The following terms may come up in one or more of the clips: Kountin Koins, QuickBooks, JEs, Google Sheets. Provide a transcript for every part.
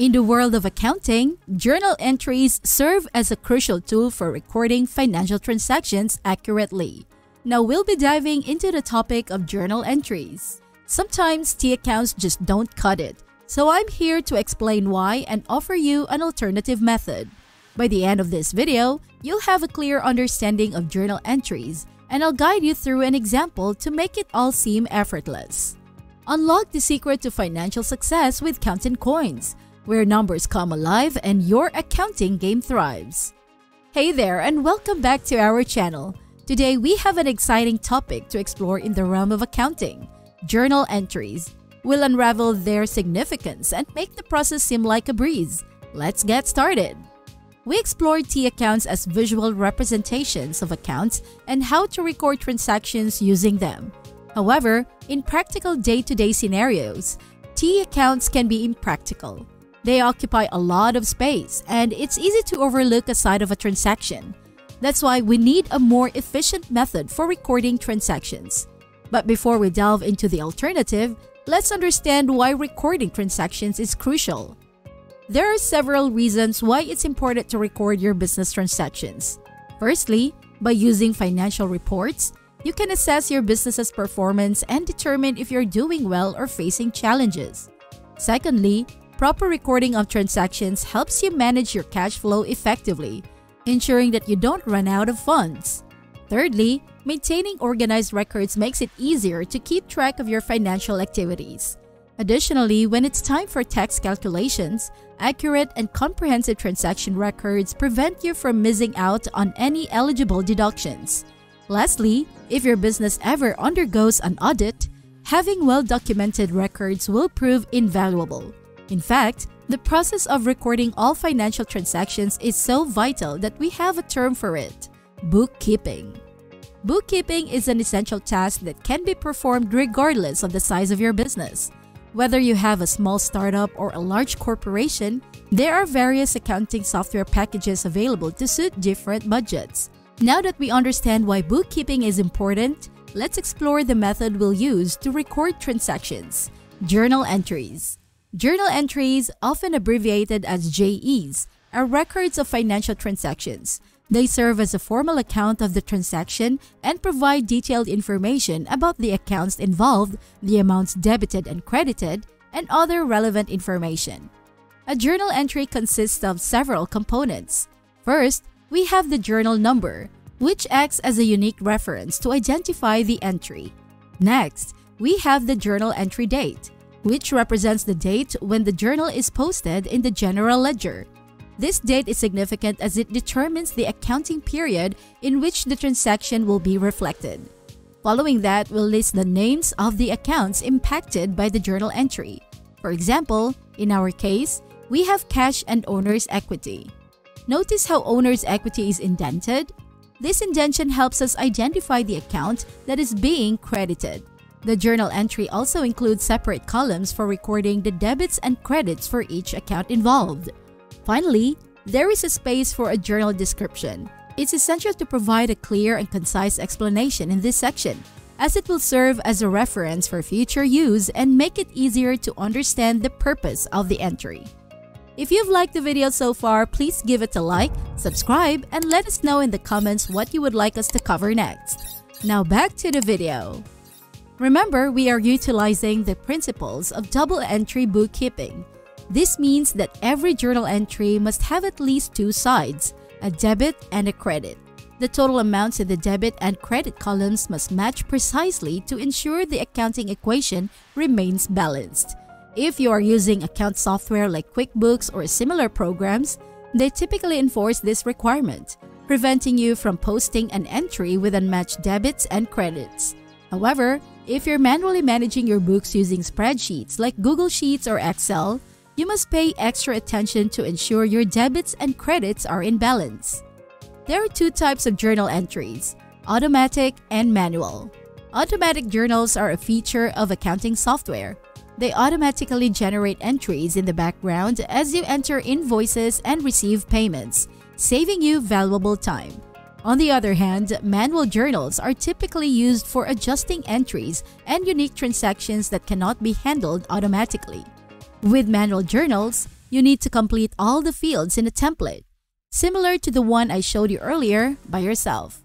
In the world of accounting, journal entries serve as a crucial tool for recording financial transactions accurately. Now we'll be diving into the topic of journal entries. Sometimes T accounts just don't cut it, so I'm here to explain why and offer you an alternative method. By the end of this video, you'll have a clear understanding of journal entries, and I'll guide you through an example to make it all seem effortless. Unlock the secret to financial success with Kountin Koins, where numbers come alive and your accounting game thrives. Hey there, and welcome back to our channel. Today, we have an exciting topic to explore in the realm of accounting, journal entries. We'll unravel their significance and make the process seem like a breeze. Let's get started. We explored T accounts as visual representations of accounts and how to record transactions using them. However, in practical day-to-day scenarios, T accounts can be impractical. They occupy a lot of space, and it's easy to overlook a side of a transaction. That's why we need a more efficient method for recording transactions. But before we delve into the alternative, let's understand why recording transactions is crucial. There are several reasons why it's important to record your business transactions. Firstly, by using financial reports, you can assess your business's performance and determine if you're doing well or facing challenges. Secondly, proper recording of transactions helps you manage your cash flow effectively, ensuring that you don't run out of funds. Thirdly, maintaining organized records makes it easier to keep track of your financial activities. Additionally, when it's time for tax calculations, accurate and comprehensive transaction records prevent you from missing out on any eligible deductions. Lastly, if your business ever undergoes an audit, having well-documented records will prove invaluable. In fact, the process of recording all financial transactions is so vital that we have a term for it: bookkeeping. Bookkeeping is an essential task that can be performed regardless of the size of your business. Whether you have a small startup or a large corporation, there are various accounting software packages available to suit different budgets. Now that we understand why bookkeeping is important, let's explore the method we'll use to record transactions: journal entries. Journal entries, often abbreviated as JEs, are records of financial transactions. They serve as a formal account of the transaction and provide detailed information about the accounts involved, the amounts debited and credited, and other relevant information. A journal entry consists of several components. First, we have the journal number, which acts as a unique reference to identify the entry. Next, we have the journal entry date, which represents the date when the journal is posted in the general ledger. This date is significant as it determines the accounting period in which the transaction will be reflected. Following that, we'll list the names of the accounts impacted by the journal entry. For example, in our case, we have cash and owner's equity. Notice how owner's equity is indented? This indentation helps us identify the account that is being credited. The journal entry also includes separate columns for recording the debits and credits for each account involved. Finally, there is a space for a journal description. It's essential to provide a clear and concise explanation in this section, as it will serve as a reference for future use and make it easier to understand the purpose of the entry. If you've liked the video so far, please give it a like, subscribe, and let us know in the comments what you would like us to cover next. Now back to the video. Remember, we are utilizing the principles of double-entry bookkeeping. This means that every journal entry must have at least two sides, a debit and a credit. The total amounts in the debit and credit columns must match precisely to ensure the accounting equation remains balanced. If you are using account software like QuickBooks or similar programs, they typically enforce this requirement, preventing you from posting an entry with unmatched debits and credits. However, if you're manually managing your books using spreadsheets like Google Sheets or Excel, you must pay extra attention to ensure your debits and credits are in balance. There are two types of journal entries: automatic and manual. Automatic journals are a feature of accounting software. They automatically generate entries in the background as you enter invoices and receive payments, saving you valuable time. On the other hand, manual journals are typically used for adjusting entries and unique transactions that cannot be handled automatically. With manual journals, you need to complete all the fields in the template, similar to the one I showed you earlier, by yourself.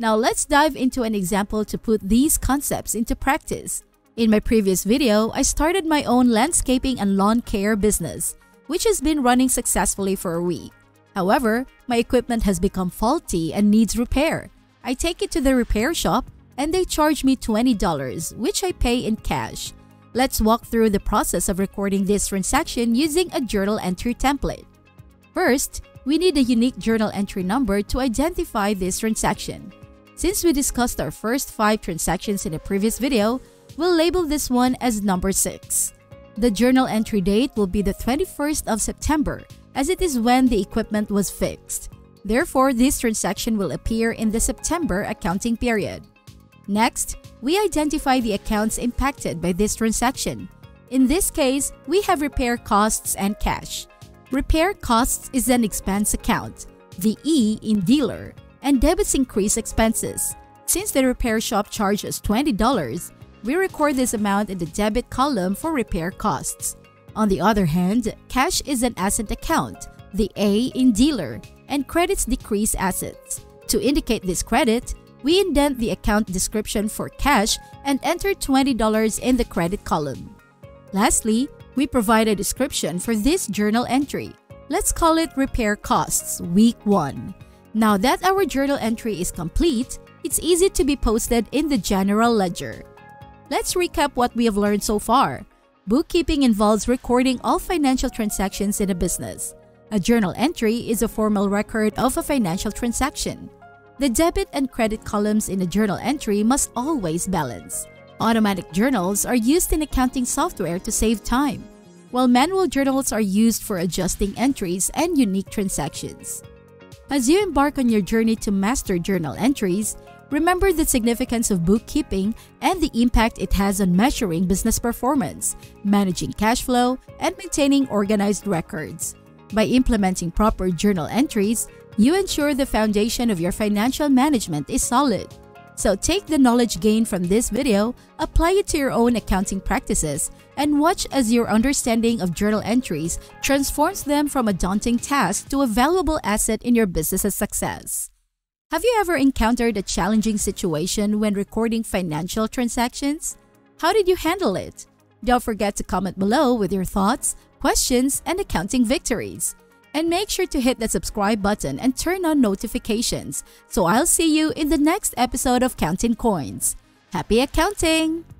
Now let's dive into an example to put these concepts into practice. In my previous video, I started my own landscaping and lawn care business, which has been running successfully for a week. However, my equipment has become faulty and needs repair. I take it to the repair shop and they charge me $20, which I pay in cash. Let's walk through the process of recording this transaction using a journal entry template. First, we need a unique journal entry number to identify this transaction. Since we discussed our first 5 transactions in a previous video, we'll label this one as number 6. The journal entry date will be the 21st of September, as it is when the equipment was fixed. Therefore, this transaction will appear in the September accounting period. Next, we identify the accounts impacted by this transaction. In this case, we have repair costs and cash. Repair costs is an expense account, the E in dealer, and debits increase expenses. Since the repair shop charged us $20, we record this amount in the debit column for repair costs. On the other hand, cash is an asset account, the A in dealer, and credits decrease assets. To indicate this credit, we indent the account description for cash and enter $20 in the credit column. Lastly, we provide a description for this journal entry. Let's call it Repair Costs Week 1. Now that our journal entry is complete, it's easy to be posted in the general ledger. Let's recap what we have learned so far. Bookkeeping involves recording all financial transactions in a business. A journal entry is a formal record of a financial transaction. The debit and credit columns in a journal entry must always balance. Automatic journals are used in accounting software to save time, while manual journals are used for adjusting entries and unique transactions. As you embark on your journey to master journal entries, remember the significance of bookkeeping and the impact it has on measuring business performance, managing cash flow, and maintaining organized records. By implementing proper journal entries, you ensure the foundation of your financial management is solid. So take the knowledge gained from this video, apply it to your own accounting practices, and watch as your understanding of journal entries transforms them from a daunting task to a valuable asset in your business's success. Have you ever encountered a challenging situation when recording financial transactions? How did you handle it? Don't forget to comment below with your thoughts, questions, and accounting victories. And make sure to hit the subscribe button and turn on notifications. So I'll see you in the next episode of Kountin Koins. Happy accounting!